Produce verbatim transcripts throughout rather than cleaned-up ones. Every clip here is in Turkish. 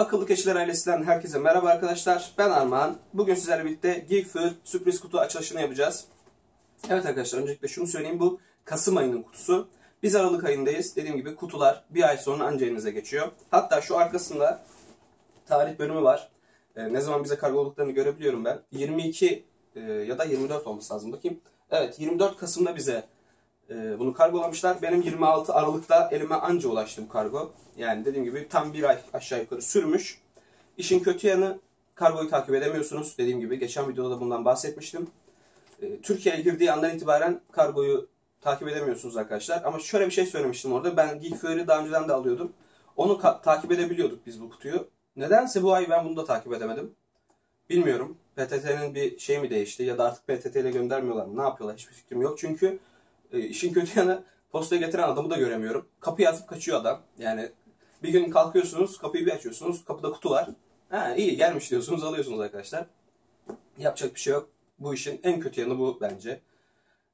Akıllı Keşiller Ailesi'nden herkese merhaba arkadaşlar. Ben Armağan. Bugün sizlerle birlikte Geek Fuel sürpriz kutu açılışını yapacağız. Evet arkadaşlar, öncelikle şunu söyleyeyim. Bu Kasım ayının kutusu. Biz Aralık ayındayız. Dediğim gibi kutular bir ay sonra anca elinize geçiyor. Hatta şu arkasında tarih bölümü var. Ee, ne zaman bize kargoladıklarını görebiliyorum ben. yirmi iki e, ya da yirmi dört olması lazım. Bakayım. Evet, yirmi dört Kasım'da bize e, bunu kargolamışlar. Benim yirmi altı Aralık'ta elime anca ulaştı bu kargo. Yani dediğim gibi tam bir ay aşağı yukarı sürmüş. İşin kötü yanı, kargoyu takip edemiyorsunuz. Dediğim gibi geçen videoda da bundan bahsetmiştim. E, Türkiye'ye girdiği andan itibaren kargoyu takip edemiyorsunuz arkadaşlar. Ama şöyle bir şey söylemiştim orada. Ben Geek Fuel'i daha önceden de alıyordum. Onu takip edebiliyorduk biz bu kutuyu. Nedense bu ay ben bunu da takip edemedim. Bilmiyorum. P T T'nin bir şey mi değişti ya da artık P T T ile göndermiyorlar mı? Ne yapıyorlar? Hiçbir fikrim yok. Çünkü e, işin kötü yanı, postaya getiren adamı da göremiyorum. Kapıyı atıp kaçıyor adam. Yani bir gün kalkıyorsunuz, kapıyı bir açıyorsunuz. Kapıda kutu var. Ha, iyi gelmiş diyorsunuz, alıyorsunuz arkadaşlar. Yapacak bir şey yok. Bu işin en kötü yanı bu bence.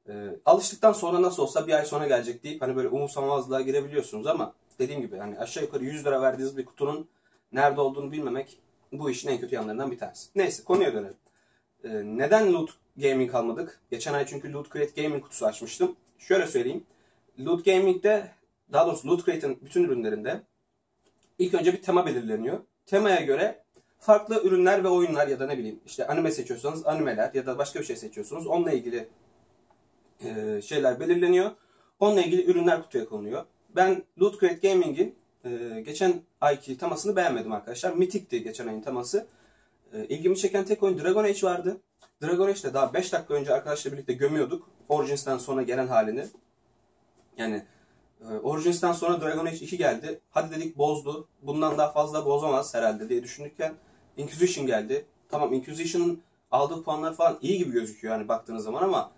E, alıştıktan sonra nasıl olsa bir ay sonra gelecek deyip hani böyle umursamazlığa girebiliyorsunuz ama dediğim gibi hani aşağı yukarı yüz lira verdiğiniz bir kutunun nerede olduğunu bilmemek bu işin en kötü yanlarından bir tanesi. Neyse, konuya dönelim. Ee, neden Loot Gaming almadık? Geçen ay çünkü Loot Crate Gaming kutusu açmıştım. Şöyle söyleyeyim. Loot Gaming'de, daha doğrusu Loot Crate'in bütün ürünlerinde ilk önce bir tema belirleniyor. Temaya göre farklı ürünler ve oyunlar ya da ne bileyim işte anime seçiyorsanız animeler ya da başka bir şey seçiyorsunuz. Onunla ilgili e, şeyler belirleniyor. Onunla ilgili ürünler kutuya konuyor. Ben Loot Crate Gaming'in Ee, geçen ayki temasını beğenmedim arkadaşlar. Mitik'ti geçen ayın teması. Ee, ilgimi çeken tek oyun Dragon Age vardı. Dragon Age'de daha beş dakika önce arkadaşla birlikte gömüyorduk. Origins'ten sonra gelen halini. Yani e, Origins'ten sonra Dragon Age iki geldi. Hadi dedik bozdu. Bundan daha fazla bozamaz herhalde diye düşünürken Inquisition geldi. Tamam, Inquisition'ın aldığı puanlar falan iyi gibi gözüküyor hani baktığınız zaman ama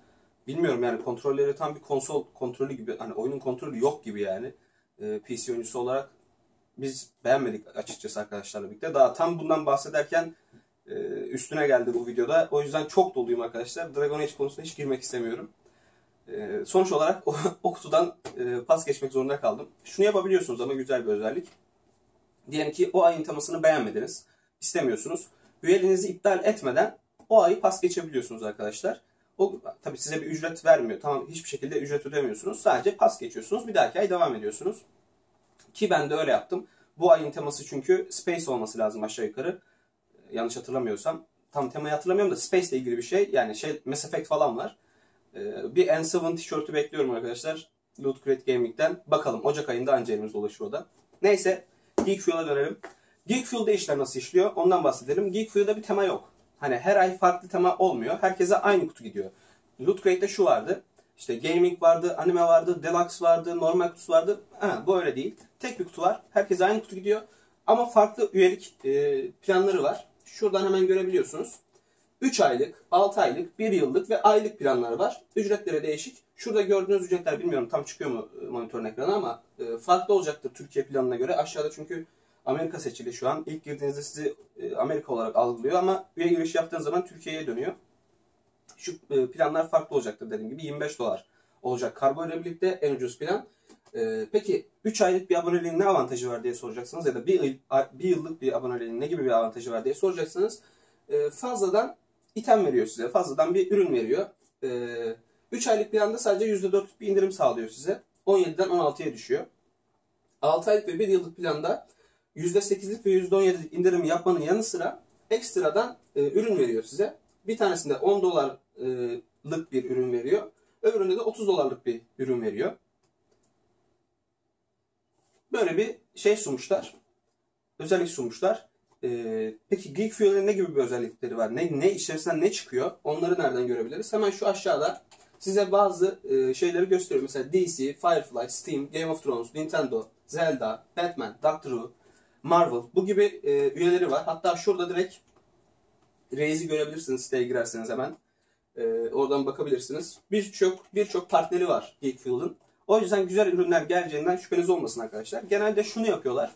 bilmiyorum yani kontrolleri tam bir konsol kontrolü gibi, hani oyunun kontrolü yok gibi yani. Ee, P C oyuncusu olarak biz beğenmedik açıkçası arkadaşlarla birlikte. Daha tam bundan bahsederken üstüne geldi bu videoda. O yüzden çok doluyum arkadaşlar. Dragon Age konusuna hiç girmek istemiyorum. Sonuç olarak o, o kutudan pas geçmek zorunda kaldım. Şunu yapabiliyorsunuz ama güzel bir özellik. Diyelim ki o ayın temasını beğenmediniz, İstemiyorsunuz. Üyeliğinizi iptal etmeden o ayı pas geçebiliyorsunuz arkadaşlar. O tabii size bir ücret vermiyor. Tamam, hiçbir şekilde ücret ödemiyorsunuz. Sadece pas geçiyorsunuz. Bir dahaki ay devam ediyorsunuz. Ki ben de öyle yaptım. Bu ayın teması çünkü space olması lazım aşağı yukarı. Yanlış hatırlamıyorsam. Tam temayı hatırlamıyorum da space ile ilgili bir şey. Yani şey, Mass Effect falan var. Ee, bir N yedi tişörtü bekliyorum arkadaşlar. Loot Crate Gaming'den. Bakalım, Ocak ayında anca elimizde ulaşıyor da. Neyse, Geek Fuel'a dönelim. Geek Fuel'da işler nasıl işliyor ondan bahsedelim. Geek Fuel'da bir tema yok. Hani her ay farklı tema olmuyor. Herkese aynı kutu gidiyor. Loot Crate'de şu vardı. İşte gaming vardı, anime vardı, deluxe vardı, normal kutusu vardı. Ha, bu öyle değil. Tek bir kutu var. Herkese aynı kutu gidiyor. Ama farklı üyelik e, planları var. Şuradan hemen görebiliyorsunuz. üç aylık, altı aylık, bir yıllık ve aylık planlar var. Ücretleri değişik. Şurada gördüğünüz ücretler, bilmiyorum tam çıkıyor mu monitörün ekranı ama e, farklı olacaktır Türkiye planına göre. Aşağıda çünkü Amerika seçili şu an. İlk girdiğinizde sizi e, Amerika olarak algılıyor ama üye giriş yaptığınız zaman Türkiye'ye dönüyor. Şu planlar farklı olacaktır dediğim gibi. yirmi beş dolar olacak kargo ile birlikte en ucuz plan. Ee, peki üç aylık bir aboneliğin ne avantajı var diye soracaksınız ya da bir, bir yıllık bir aboneliğin ne gibi bir avantajı var diye soracaksınız. Ee, fazladan item veriyor size. Fazladan bir ürün veriyor. Ee, üç aylık planda sadece yüzde dörtlük bir indirim sağlıyor size. on yediden on altıya düşüyor. altı aylık ve bir yıllık planda yüzde sekizlik ve yüzde on yedilik indirim yapmanın yanı sıra ekstradan e, ürün veriyor size. Bir tanesinde on dolarlık bir ürün veriyor. Öbüründe de otuz dolarlık bir ürün veriyor. Böyle bir şey sunmuşlar. Özellik sunmuşlar. Ee, peki Geek Fuel'in ne gibi bir özellikleri var? Ne, ne içerisinden ne çıkıyor? Onları nereden görebiliriz? Hemen şu aşağıda size bazı e, şeyleri gösteriyorum. Mesela D C, Firefly, Steam, Game of Thrones, Nintendo, Zelda, Batman, Doctor Who, Marvel. Bu gibi e, üyeleri var. Hatta şurada direkt Reis'i görebilirsiniz, siteye girerseniz hemen. Ee, oradan bakabilirsiniz. Birçok birçok partneri var Geek Fuel'ın. O yüzden güzel ürünler geleceğinden şüpheniz olmasın arkadaşlar. Genelde şunu yapıyorlar.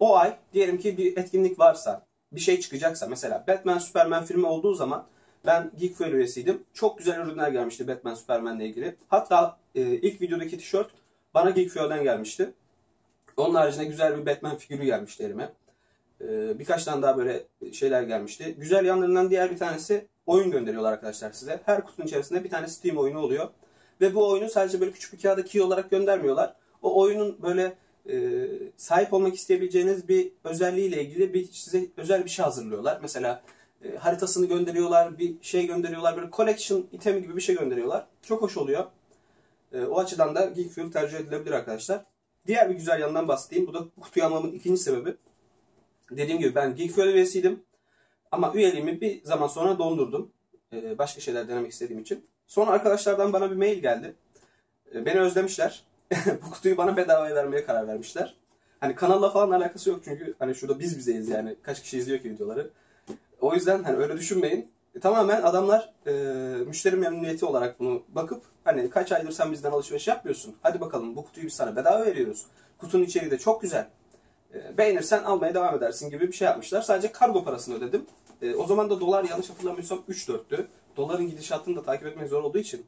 O ay diyelim ki bir etkinlik varsa, bir şey çıkacaksa, mesela Batman Superman filmi olduğu zaman ben Geek Fuel üyesiydim. Çok güzel ürünler gelmişti Batman Superman ile ilgili. Hatta e, ilk videodaki tişört bana Geek Fuel'den gelmişti. Onun haricinde güzel bir Batman figürü gelmişti elime. e, birkaç tane daha böyle şeyler gelmişti. Güzel yanlarından diğer bir tanesi oyun gönderiyorlar arkadaşlar size. Her kutunun içerisinde bir tane Steam oyunu oluyor. Ve bu oyunu sadece böyle küçük bir kağıda key olarak göndermiyorlar. O oyunun böyle e, sahip olmak isteyebileceğiniz bir özelliğiyle ilgili bir, size özel bir şey hazırlıyorlar. Mesela e, haritasını gönderiyorlar, bir şey gönderiyorlar. Böyle collection itemi gibi bir şey gönderiyorlar. Çok hoş oluyor. E, o açıdan da Geek Fuel tercih edilebilir arkadaşlar. Diğer bir güzel yandan bahsedeyim. Bu da bu kutuyu almamın ikinci sebebi. Dediğim gibi ben Geek Fuel üyesiydim. Ama üyeliğimi bir zaman sonra dondurdum. E, başka şeyler denemek istediğim için. Sonra arkadaşlardan bana bir mail geldi. E, beni özlemişler. Bu kutuyu bana bedavaya vermeye karar vermişler. Hani kanalla falan alakası yok çünkü hani şurada biz bizeyiz yani. Kaç kişi izliyor ki videoları. O yüzden hani öyle düşünmeyin. E, tamamen adamlar e, müşteri memnuniyeti olarak bunu bakıp hani kaç aydır sen bizden alışveriş yapmıyorsun. Hadi bakalım bu kutuyu biz sana bedava veriyoruz. Kutunun içeriği de çok güzel. E, beğenirsen almaya devam edersin gibi bir şey yapmışlar. Sadece kargo parasını ödedim. E, o zaman da dolar yanlış hatırlamıyorsam üç dörttü. Doların gidişatını da takip etmek zor olduğu için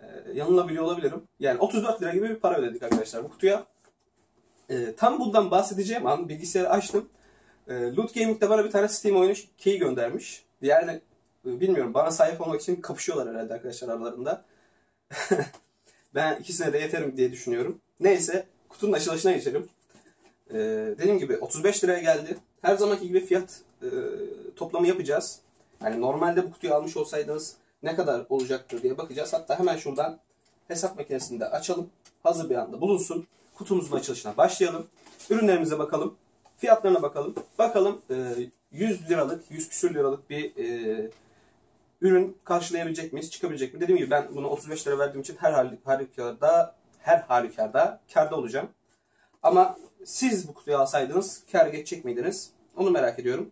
e, yanılabiliyor olabilirim. Yani otuz dört lira gibi bir para ödedik arkadaşlar bu kutuya. E, tam bundan bahsedeceğim an bilgisayarı açtım. E, Loot Gaming'de bana bir tane Steam oyunu key göndermiş. Yani e, bilmiyorum bana sahip olmak için kapışıyorlar herhalde arkadaşlar aralarında. Ben ikisine de yeterim diye düşünüyorum. Neyse kutunun açılışına geçelim. E, dediğim gibi otuz beş liraya geldi. Her zamanki gibi fiyat e, toplamı yapacağız. Yani normalde bu kutuyu almış olsaydınız ne kadar olacaktır diye bakacağız. Hatta hemen şuradan hesap makinesini de açalım. Hazır bir anda bulunsun. Kutumuzun açılışına başlayalım. Ürünlerimize bakalım. Fiyatlarına bakalım. Bakalım yüz liralık, yüz küsür liralık bir e, ürün karşılayabilecek miyiz? Çıkabilecek mi? Dediğim gibi ben bunu otuz beş lira verdiğim için her halükarda, her halükarda kârda olacağım. Ama siz bu kutuyu alsaydınız kâr geçecek miydiniz? Onu merak ediyorum.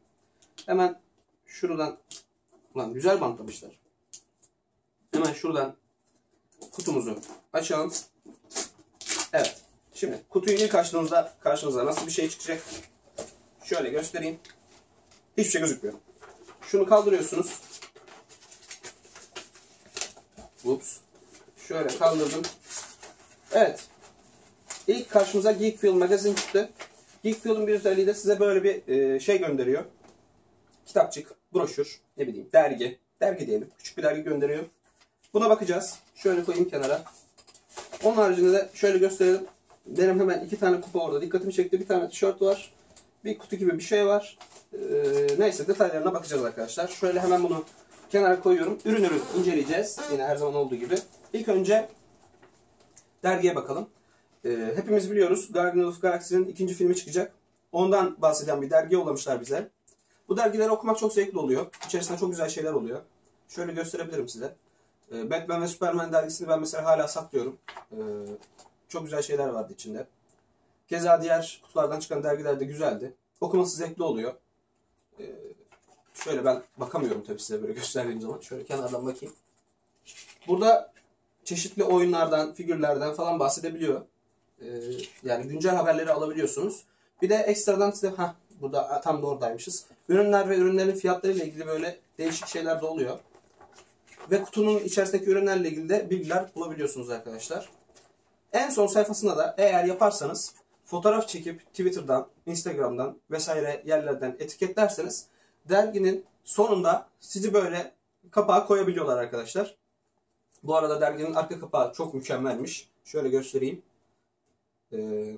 Hemen şuradan, ulan güzel bantlamışlar. Hemen şuradan kutumuzu açalım. Evet. Şimdi kutuyu ilk açtığınızda karşınıza nasıl bir şey çıkacak? Şöyle göstereyim. Hiçbir şey gözükmüyor. Şunu kaldırıyorsunuz. Ups. Şöyle kaldırdım. Evet. İlk karşımıza Geek Fuel magazin çıktı. Geek Fuel'un bir özelliği de size böyle bir şey gönderiyor. Kitapçık, broşür, ne bileyim dergi, dergi diyelim. Küçük bir dergi gönderiyor. Buna bakacağız. Şöyle koyayım kenara. Onun haricinde de şöyle gösterelim. Benim hemen iki tane kupa orada dikkatimi çekti. Bir tane tişört var. Bir kutu gibi bir şey var. Ee, neyse detaylarına bakacağız arkadaşlar. Şöyle hemen bunu kenara koyuyorum. Ürün ürün inceleyeceğiz. Yine her zaman olduğu gibi. İlk önce dergiye bakalım. Ee, hepimiz biliyoruz Guardians of the Galaxy'nin ikinci filmi çıkacak. Ondan bahseden bir dergi yollamışlar bize. Bu dergileri okumak çok zevkli oluyor. İçerisinde çok güzel şeyler oluyor. Şöyle gösterebilirim size. Batman ve Superman dergisini ben mesela hala saklıyorum. Çok güzel şeyler vardı içinde. Keza diğer kutulardan çıkan dergiler de güzeldi. Okuması zevkli oluyor. Şöyle ben bakamıyorum tabii size böyle gösterdiğim zaman. Şöyle kenardan bakayım. Burada çeşitli oyunlardan, figürlerden falan bahsedebiliyor. Yani güncel haberleri alabiliyorsunuz. Bir de ekstradan size... Heh, burada tam da oradaymışız. Ürünler ve ürünlerin fiyatlarıyla ilgili böyle değişik şeyler de oluyor. Ve kutunun içerisindeki ürünlerle ilgili de bilgiler bulabiliyorsunuz arkadaşlar. En son sayfasında da eğer yaparsanız fotoğraf çekip Twitter'dan, Instagram'dan vesaire yerlerden etiketlerseniz derginin sonunda sizi böyle kapağa koyabiliyorlar arkadaşlar. Bu arada derginin arka kapağı çok mükemmelmiş. Şöyle göstereyim. Ee,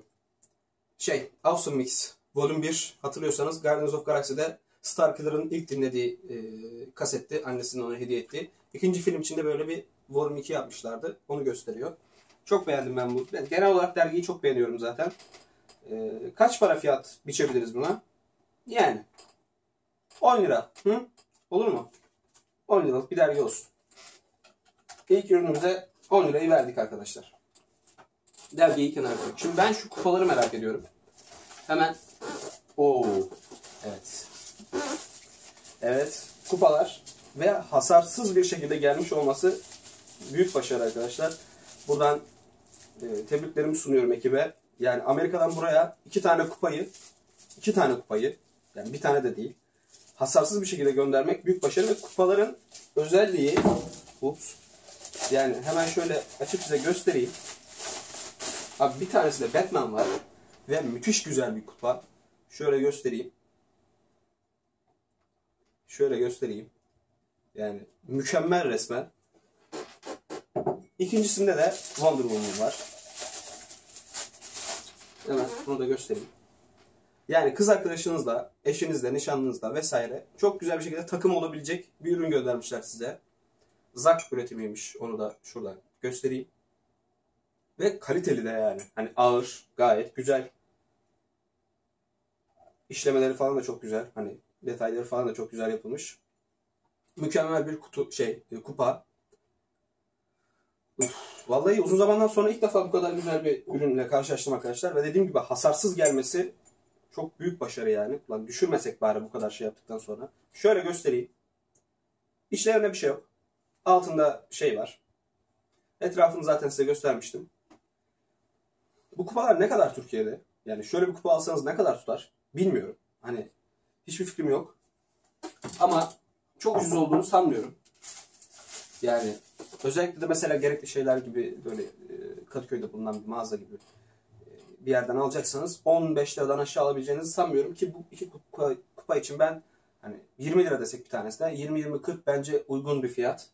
şey, Awesome Mix Vol. bir hatırlıyorsanız Guardians of Galaxy'de Starkiller'ın ilk dinlediği e, kasetti. Annesinin ona hediye ettiği. İkinci film içinde böyle bir Vol. iki yapmışlardı. Onu gösteriyor. Çok beğendim ben bu. Ben genel olarak dergiyi çok beğeniyorum zaten. E, kaç para fiyat biçebiliriz buna? Yani on lira. Hı? Olur mu? on liralık bir dergi olsun. İlk ürünümüze on lirayı verdik arkadaşlar. Dergiyi kenara koyduk. Şimdi ben şu kupaları merak ediyorum. Hemen Oo, evet. Evet, kupalar ve hasarsız bir şekilde gelmiş olması büyük başarı arkadaşlar. Buradan e, tebriklerimi sunuyorum ekibe. Yani Amerika'dan buraya iki tane kupayı, iki tane kupayı, yani bir tane de değil, hasarsız bir şekilde göndermek büyük başarı. Ve kupaların özelliği, ups, yani hemen şöyle açıp size göstereyim. Abi bir tanesinde Batman var ve müthiş güzel bir kupa. Şöyle göstereyim. Şöyle göstereyim. Yani mükemmel resmen. İkincisinde de Wonder Woman var. Hemen bunu da göstereyim. Yani kız arkadaşınızla, eşinizle, nişanlınızla vesaire çok güzel bir şekilde takım olabilecek bir ürün göndermişler size. Zak üretimiymiş. Onu da şuradan göstereyim. Ve kaliteli de yani. Hani ağır, gayet güzel. İşlemeleri falan da çok güzel. Hani detayları falan da çok güzel yapılmış. Mükemmel bir kutu şey, kupa. Uf, vallahi uzun zamandan sonra ilk defa bu kadar güzel bir ürünle karşılaştım arkadaşlar ve dediğim gibi hasarsız gelmesi çok büyük başarı yani. Lan düşürmesek bari bu kadar şey yaptıktan sonra. Şöyle göstereyim. İçlerinde bir şey yok. Altında şey var. Etrafını zaten size göstermiştim. Bu kupalar ne kadar Türkiye'de? Yani şöyle bir kupa alsanız ne kadar tutar? Bilmiyorum. Hani hiçbir fikrim yok. Ama çok ucuz olduğunu sanmıyorum. Yani özellikle de mesela gerekli şeyler gibi böyle Kadıköy'de bulunan bir mağaza gibi bir yerden alacaksanız on beş liradan aşağı alabileceğinizi sanmıyorum ki bu iki kupa, kupa için ben hani yirmi lira desek bir tanesine yirmi yirmi kırk bence uygun bir fiyat.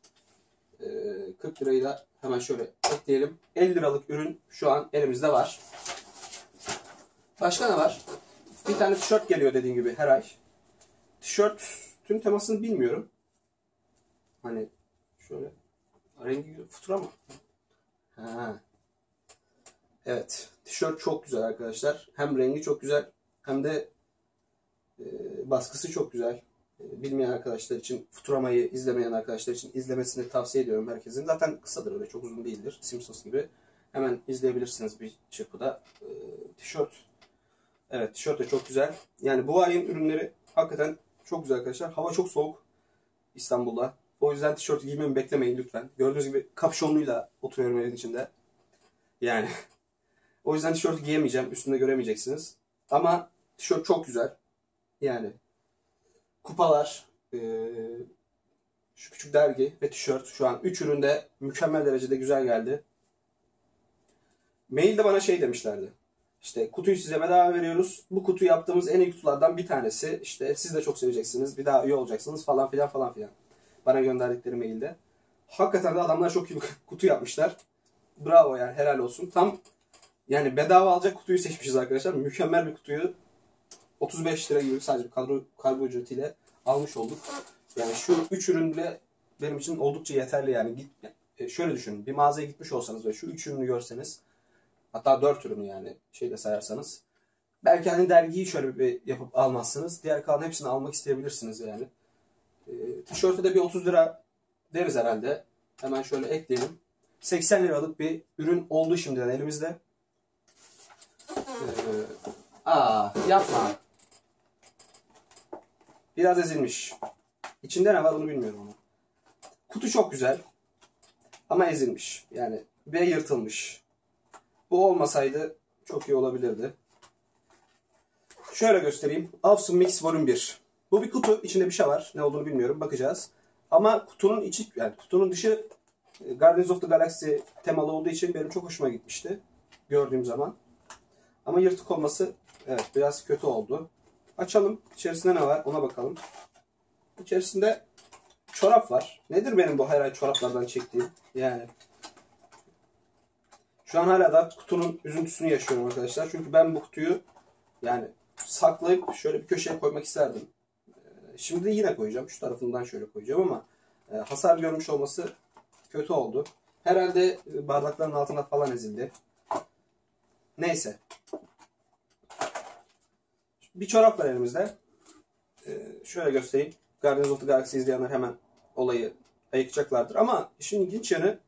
kırk lirayı da hemen şöyle ekleyelim. elli liralık ürün şu an elimizde var. Başka ne var? Bir tane tişört geliyor dediğim gibi her ay. Tişörtün temasını bilmiyorum. Hani şöyle rengi Futurama. Ha. Evet. Tişört çok güzel arkadaşlar. Hem rengi çok güzel hem de e, baskısı çok güzel. E, bilmeyen arkadaşlar için, Futurama'yı izlemeyen arkadaşlar için izlemesini tavsiye ediyorum herkesin. Zaten kısadır, öyle çok uzun değildir. Simpsons gibi. Hemen izleyebilirsiniz bir çırpıda. E, tişört. Evet, tişört de çok güzel. Yani bu ayın ürünleri hakikaten çok güzel arkadaşlar. Hava çok soğuk İstanbul'da. O yüzden tişört giymemi beklemeyin lütfen. Gördüğünüz gibi kapşonluyla oturuyorum evin içinde. Yani o yüzden tişörtü giyemeyeceğim. Üstünde göremeyeceksiniz. Ama tişört çok güzel. Yani kupalar, ee, şu küçük dergi ve tişört şu an üç üründe mükemmel derecede güzel geldi. Mailde bana şey demişlerdi. İşte kutuyu size bedava veriyoruz. Bu kutu yaptığımız en iyi kutulardan bir tanesi. İşte siz de çok seveceksiniz. Bir daha üye olacaksınız falan filan falan filan. Bana gönderdikleri mailde. Hakikaten de adamlar çok iyi bir kutu yapmışlar. Bravo yani, helal olsun. Tam yani bedava alacak kutuyu seçmişiz arkadaşlar. Mükemmel bir kutuyu otuz beş lira gibi sadece kargo, kargo ücretiyle almış olduk. Yani şu üç ürün bile benim için oldukça yeterli yani. Git, e, şöyle düşünün. Bir mağazaya gitmiş olsanız ve şu üç ürünü görseniz, hatta dört ürünü yani şeyde sayarsanız, belki hani dergiyi şöyle bir yapıp almazsınız. Diğer kalan hepsini almak isteyebilirsiniz yani. E, tişörte de bir otuz lira deriz herhalde. Hemen şöyle ekleyelim. seksen liralık bir ürün oldu şimdiden elimizde. Ee, aa yapma. Biraz ezilmiş. İçinde ne var onu bilmiyorum ama. Kutu çok güzel. Ama ezilmiş. Yani ve yırtılmış. Bu olmasaydı çok iyi olabilirdi. Şöyle göstereyim. Awesome Mix Vol. bir. Bu bir kutu. İçinde bir şey var. Ne olduğunu bilmiyorum. Bakacağız. Ama kutunun içi, yani kutunun dışı Guardians of the Galaxy temalı olduğu için benim çok hoşuma gitmişti. Gördüğüm zaman. Ama yırtık olması evet biraz kötü oldu. Açalım. İçerisinde ne var ona bakalım. İçerisinde çorap var. Nedir benim bu hayal çoraplardan çektiğim? Yani şu an hala da kutunun üzüntüsünü yaşıyorum arkadaşlar. Çünkü ben bu kutuyu yani saklayıp şöyle bir köşeye koymak isterdim. Şimdi yine koyacağım. Şu tarafından şöyle koyacağım ama hasar görmüş olması kötü oldu. Herhalde bardakların altına falan ezildi. Neyse. Bir çorap var elimizde. Ee, şöyle göstereyim. Guardians of the Galaxy izleyenler hemen olayı ayıkacaklardır. Ama işin ilginç yanı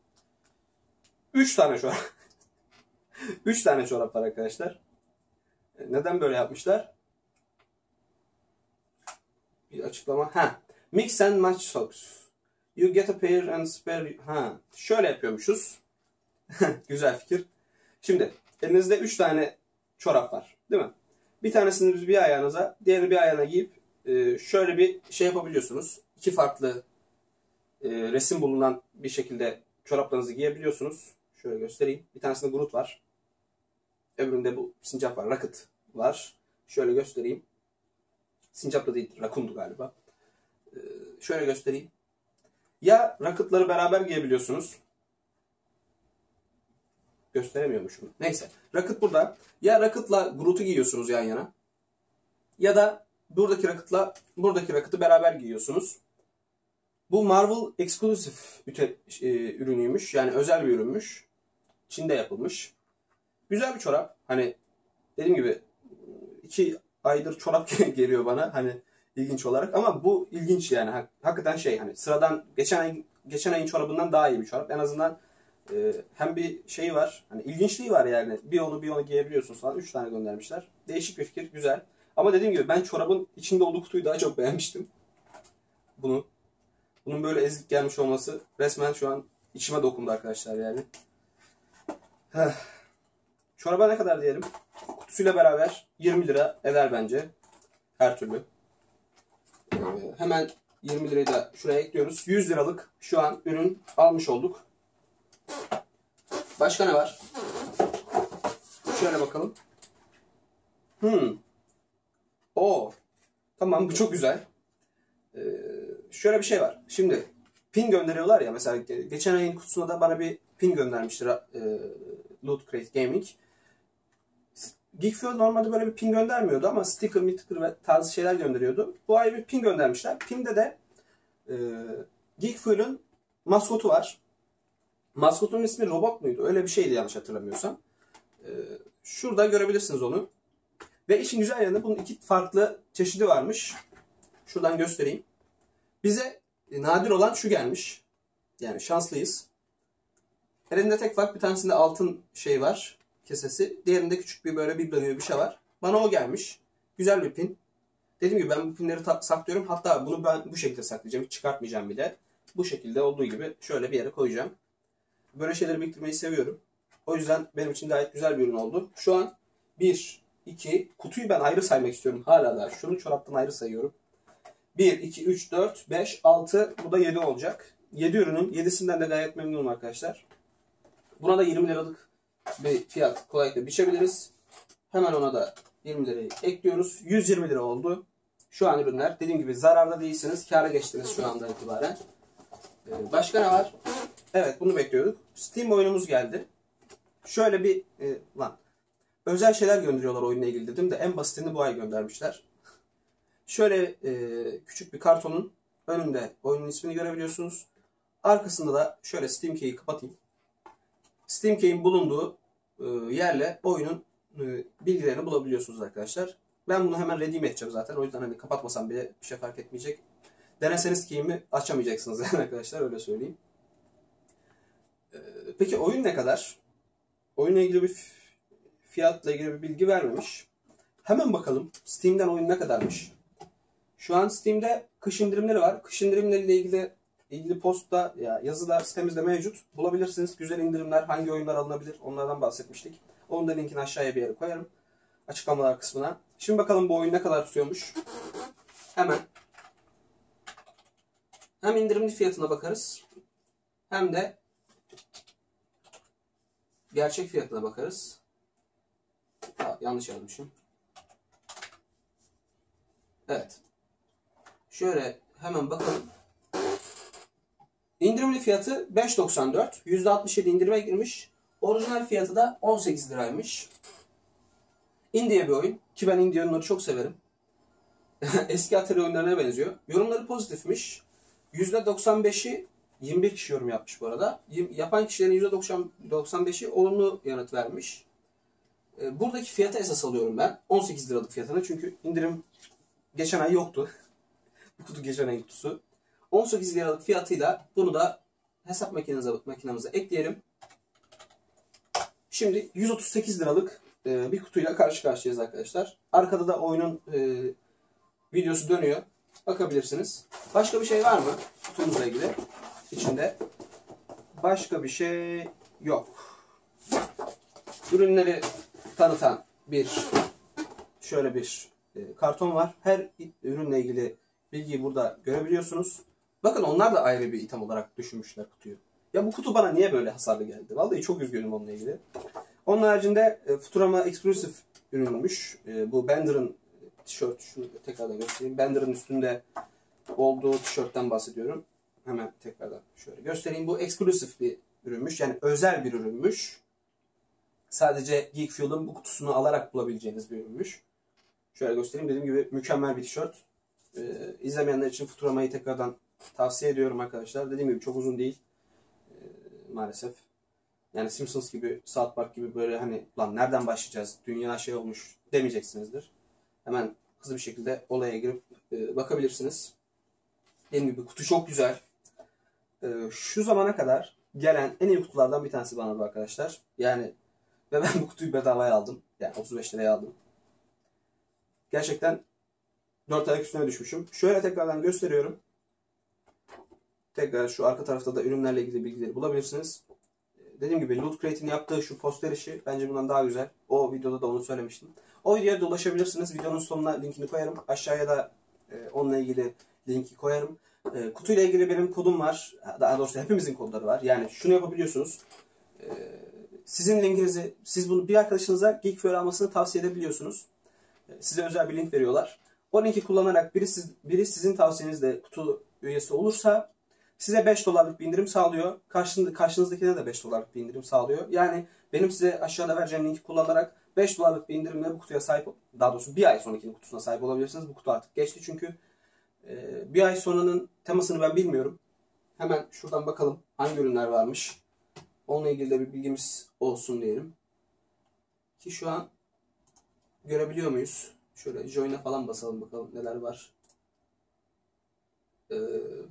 üç tane çorap. üç tane çorap var arkadaşlar. Neden böyle yapmışlar? Bir açıklama. Ha. Mix and match socks. You get a pair and spare... Ha, şöyle yapıyormuşuz. Güzel fikir. Şimdi elinizde üç tane çorap var. Değil mi? Bir tanesini biz bir ayağınıza, diğerini bir ayağına giyip şöyle bir şey yapabiliyorsunuz. İki farklı resim bulunan bir şekilde çoraplarınızı giyebiliyorsunuz. Şöyle göstereyim. Bir tanesinde Groot var. Öbüründe bu sincap var. Rocket var. Şöyle göstereyim. Sincap da değil. Rakundu galiba. Şöyle göstereyim. Ya Rocket'ları beraber giyebiliyorsunuz. Gösteremiyormuşum. Neyse. Rocket burada. Ya Rocket'la Groot'u giyiyorsunuz yan yana. Ya da buradaki Rocket'la buradaki Rocket'ı beraber giyiyorsunuz. Bu Marvel eksklusif ürünüymüş. Yani özel bir ürünmüş. Çin'de yapılmış. Güzel bir çorap. Hani dediğim gibi iki aydır çorap geliyor bana. Hani ilginç olarak. Ama bu ilginç yani. Hak, hakikaten şey hani sıradan geçen ay, geçen ayın çorabından daha iyi bir çorap. En azından e, hem bir şey var. Hani ilginçliği var yani. Bir onu bir onu giyebiliyorsunuz falan. Üç tane göndermişler. Değişik bir fikir. Güzel. Ama dediğim gibi ben çorabın içinde olduğu kutuyu daha çok beğenmiştim. Bunu. Bunun böyle ezik gelmiş olması resmen şu an içime dokundu arkadaşlar yani. Heh. Çoraba ne kadar diyelim? Kutusuyla beraber yirmi lira eder bence. Her türlü. Ee, hemen yirmi lirayı da şuraya ekliyoruz. yüz liralık şu an ürün almış olduk. Başka ne var? Şöyle bakalım. Hmm. Oo. Tamam bu çok güzel. Ee, şöyle bir şey var. Şimdi pin gönderiyorlar ya. Mesela geçen ayın kutusuna da bana bir pin göndermiştir. E, Loot Crate Gaming. Geek Fuel normalde böyle bir pin göndermiyordu ama sticker, mitikır ve tarzı şeyler gönderiyordu. Bu ay bir pin göndermişler. Pinde de e, Geek Fuel'ün maskotu var. Maskotun ismi robot muydu? Öyle bir şeydi yanlış hatırlamıyorsam. E, şurada görebilirsiniz onu. Ve işin güzel yanı bunun iki farklı çeşidi varmış. Şuradan göstereyim. Bize nadir olan şu gelmiş. Yani şanslıyız. Elinde tek fark bir tanesinde altın şey var. Kesesi. Diğerinde küçük bir böyle biblanıyor bir şey var. Bana o gelmiş. Güzel bir pin. Dediğim gibi ben bu pinleri saklıyorum. Hatta bunu ben bu şekilde saklayacağım. Hiç çıkartmayacağım bile. Bu şekilde olduğu gibi şöyle bir yere koyacağım. Böyle şeyleri biriktirmeyi seviyorum. O yüzden benim için gayet güzel bir ürün oldu. Şu an bir, iki, kutuyu ben ayrı saymak istiyorum. Hala da şunu çoraptan ayrı sayıyorum. bir, iki, üç, dört, beş, altı. Bu da yedi olacak. yedi ürünün yedisinden de gayet memnunum arkadaşlar. Buna da yirmi liralık bir fiyat kolaylıkla biçebiliriz. Hemen ona da yirmi lirayı ekliyoruz. yüz yirmi lira oldu. Şu an ürünler. Dediğim gibi zararda değilsiniz. Kâra geçtiniz şu andan itibaren. Başka ne var? Evet bunu bekliyorduk. Steam oyunumuz geldi. Şöyle bir e, lan. Özel şeyler gönderiyorlar oyunla ilgili dedim de en basitini bu ay göndermişler. Şöyle e, küçük bir kartonun önünde oyunun ismini görebiliyorsunuz. Arkasında da şöyle Steam Key'i kapatayım. Steam Key'in bulunduğu e, yerle oyunun e, bilgilerini bulabiliyorsunuz arkadaşlar. Ben bunu hemen redeem edeceğim zaten. O yüzden hani kapatmasam bile bir şey fark etmeyecek. Deneseniz Key'imi açamayacaksınız yani arkadaşlar öyle söyleyeyim. E, peki oyun ne kadar? Oyunla ilgili bir fiyatla ilgili bir bilgi vermemiş. Hemen bakalım Steam'den oyun ne kadarmış. Şu an Steam'de kış indirimleri var. Kış indirimleriyle ilgili ilgili postta ya yazılar sitemizde mevcut. Bulabilirsiniz. Güzel indirimler, hangi oyunlar alınabilir onlardan bahsetmiştik. Onun da linkini aşağıya bir yere koyarım. Açıklamalar kısmına. Şimdi bakalım bu oyun ne kadar tutuyormuş. Hemen. Hem indirimli fiyatına bakarız. Hem de gerçek fiyatına bakarız. Ha, yanlış yazmışım. Evet. Şöyle hemen bakalım. İndirimli fiyatı beş doksan dört. yüzde altmış yedi indirime girmiş. Orijinal fiyatı da on sekiz liraymış. Indie bir oyun. Ki ben indie oyunları çok severim. Eski atari oyunlarına benziyor. Yorumları pozitifmiş. yüzde doksan beşi yirmi bir kişi yorum yapmış bu arada. Yapan kişilerin yüzde doksan beşi olumlu yanıt vermiş. Buradaki fiyata esas alıyorum ben. on sekiz liralık fiyatını. Çünkü indirim geçen ay yoktu. Bu kutu geçen ay kutusu. on sekiz liralık fiyatıyla bunu da hesap makinemize, makinemize ekleyelim. Şimdi yüz otuz sekiz liralık bir kutuyla karşı karşıyayız arkadaşlar. Arkada da oyunun videosu dönüyor. Bakabilirsiniz. Başka bir şey var mı? Kutumuzla ilgili. İçinde. Başka bir şey yok. Ürünleri tanıtan bir şöyle bir karton var. Her ürünle ilgili bilgiyi burada görebiliyorsunuz. Bakın onlar da ayrı bir item olarak düşünmüşler kutuyu. Ya bu kutu bana niye böyle hasarlı geldi? Vallahi çok üzgünüm onunla ilgili. Onun haricinde Futurama eksklusif ürünmüş. Bu Bender'ın tişört. Şunu tekrardan göstereyim. Bender'ın üstünde olduğu tişörtten bahsediyorum. Hemen tekrardan şöyle göstereyim. Bu eksklusif bir ürünmüş. Yani özel bir ürünmüş. Sadece Geek Fuel'ın bu kutusunu alarak bulabileceğiniz bir ürünmüş. Şöyle göstereyim. Dediğim gibi mükemmel bir tişört. Ee, izlemeyenler için Futurama'yı tekrardan tavsiye ediyorum arkadaşlar. Dediğim gibi çok uzun değil. Ee, maalesef. Yani Simpsons gibi, South Park gibi böyle hani lan nereden başlayacağız? Dünya şey olmuş demeyeceksinizdir. Hemen hızlı bir şekilde olaya girip e, bakabilirsiniz. Dediğim gibi kutu çok güzel. E, şu zamana kadar gelen en iyi kutulardan bir tanesi bana bu arkadaşlar. Yani ve ben bu kutuyu bedavaya aldım. Yani otuz beş liraya aldım. Gerçekten dört ayak üstüne düşmüşüm. Şöyle tekrardan gösteriyorum. Tekrar şu arka tarafta da ürünlerle ilgili bilgileri bulabilirsiniz. Dediğim gibi Loot Crate'in yaptığı şu poster işi bence bundan daha güzel. O videoda da onu söylemiştim. O videoya da ulaşabilirsiniz. Videonun sonuna linkini koyarım. Aşağıya da e, onunla ilgili linki koyarım. E, kutuyla ilgili benim kodum var. Daha doğrusu hepimizin kodları var. Yani şunu yapabiliyorsunuz. E, sizin linkinizi, siz bunu bir arkadaşınıza Geek Fuel almasını tavsiye edebiliyorsunuz. E, size özel bir link veriyorlar. O linki kullanarak biri, siz, biri sizin tavsiyenizle kutu üyesi olursa size beş dolarlık bir indirim sağlıyor. Karşınızdakine de beş dolarlık bir indirim sağlıyor. Yani benim size aşağıda vereceğim linki kullanarak beş dolarlık bir indirimle bu kutuya sahip, daha doğrusu bir ay sonrakinin kutusuna sahip olabilirsiniz. Bu kutu artık geçti çünkü. Ee, bir ay sonranın temasını ben bilmiyorum. Hemen şuradan bakalım hangi ürünler varmış. Onunla ilgili de bir bilgimiz olsun diyelim. Ki şu an görebiliyor muyuz? Şöyle join'a falan basalım bakalım neler var.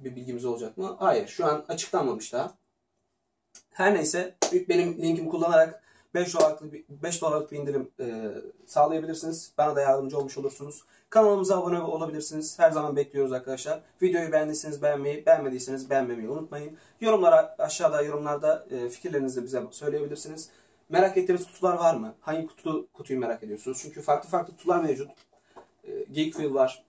Bir bilgimiz olacak mı? Hayır. Şu an açıklanmamış daha. Her neyse benim linkimi kullanarak beş dolarlık bir indirim e, sağlayabilirsiniz. Bana da yardımcı olmuş olursunuz. Kanalımıza abone olabilirsiniz. Her zaman bekliyoruz arkadaşlar. Videoyu beğendiyseniz beğenmeyi, beğenmediyseniz beğenmemeyi unutmayın. Yorumlara, aşağıda yorumlarda e, fikirlerinizi bize söyleyebilirsiniz. Merak ettiğiniz kutular var mı? Hangi kutu, kutuyu merak ediyorsunuz? Çünkü farklı farklı kutular mevcut. Geek Fuel var,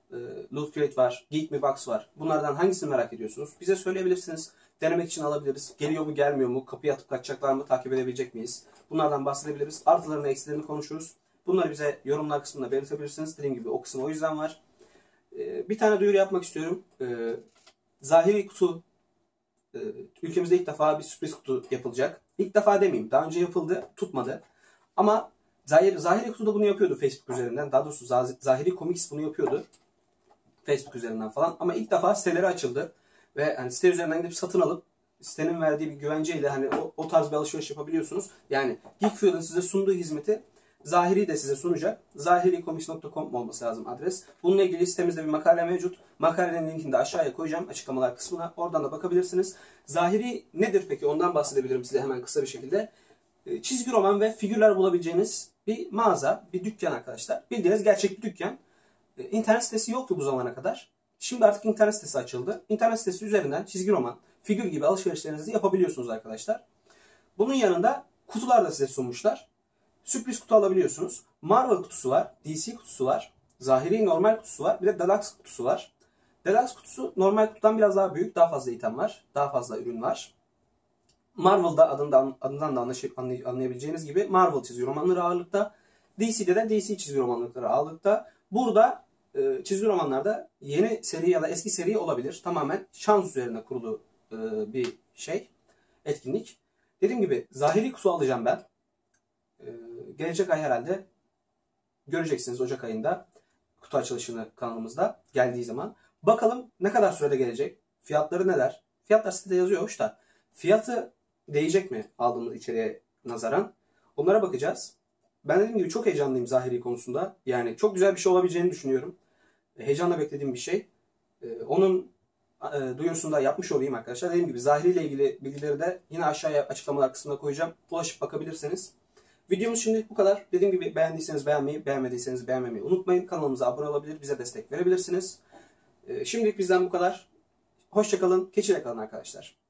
Loot Crate var, GeekMe Box var. Bunlardan hangisini merak ediyorsunuz? Bize söyleyebilirsiniz. Denemek için alabiliriz. Geliyor mu, gelmiyor mu? Kapıya atıp kaçacaklar mı? Takip edebilecek miyiz? Bunlardan bahsedebiliriz. Artılarını, eksilerini konuşuruz. Bunları bize yorumlar kısmında belirtebilirsiniz. Dediğim gibi o kısım o yüzden var. Bir tane duyuru yapmak istiyorum. Zahiri Kutu ülkemizde ilk defa bir sürpriz kutu yapılacak. İlk defa demeyeyim. Daha önce yapıldı, tutmadı. Ama Zahiri, Zahiri Kutu da bunu yapıyordu Facebook üzerinden. Daha doğrusu Zahiri Komiks bunu yapıyordu. Facebook üzerinden falan. Ama ilk defa siteleri açıldı. Ve hani site üzerinden gidip satın alıp sitenin verdiği bir güvenceyle hani o, o tarz bir alışveriş yapabiliyorsunuz. Yani Geek Fuel'ın size sunduğu hizmeti Zahiri de size sunacak. zahiri komiks nokta com olması lazım adres. Bununla ilgili sitemizde bir makale mevcut. Makalenin linkini de aşağıya koyacağım açıklamalar kısmına. Oradan da bakabilirsiniz. Zahiri nedir peki? Ondan bahsedebilirim size hemen kısa bir şekilde. Çizgi roman ve figürler bulabileceğiniz bir mağaza, bir dükkan arkadaşlar. Bildiğiniz gerçek bir dükkan. İnternet sitesi yoktu bu zamana kadar. Şimdi artık internet sitesi açıldı. İnternet sitesi üzerinden çizgi roman, figür gibi alışverişlerinizi yapabiliyorsunuz arkadaşlar. Bunun yanında kutular da size sunmuşlar. Sürpriz kutu alabiliyorsunuz. Marvel kutusu var, D C kutusu var, Zahiri normal kutusu var, bir de Deluxe kutusu var. Deluxe kutusu normal kutudan biraz daha büyük, daha fazla item var, daha fazla ürün var. Marvel'da adından, adından da anlayabileceğiniz gibi Marvel çizgi romanları ağırlıkta. D C'de de D C çizgi romanları ağırlıkta. Burada e, çizgi romanlarda yeni seri ya da eski seri olabilir. Tamamen şans üzerine kurulu e, bir şey, etkinlik. Dediğim gibi Zahiri Kutu alacağım ben. E, gelecek ay herhalde göreceksiniz Ocak ayında kutu açılışını kanalımızda geldiği zaman. Bakalım ne kadar sürede gelecek, fiyatları neler. Fiyatlar sitede yazıyormuş da fiyatı değecek mi aldığımız içeriğe nazaran? Onlara bakacağız. Ben dediğim gibi çok heyecanlıyım Zahiri konusunda. Yani çok güzel bir şey olabileceğini düşünüyorum. Heyecanla beklediğim bir şey. Onun duyurusunu da yapmış olayım arkadaşlar. Dediğim gibi Zahiri ile ilgili bilgileri de yine aşağıya açıklamalar kısmına koyacağım. Ulaşıp bakabilirsiniz. Videomuz şimdi bu kadar. Dediğim gibi beğendiyseniz beğenmeyi, beğenmediyseniz beğenmemeyi unutmayın. Kanalımıza abone olabilir, bize destek verebilirsiniz. Şimdilik bizden bu kadar. Hoşça kalın, keçiyle kalın arkadaşlar.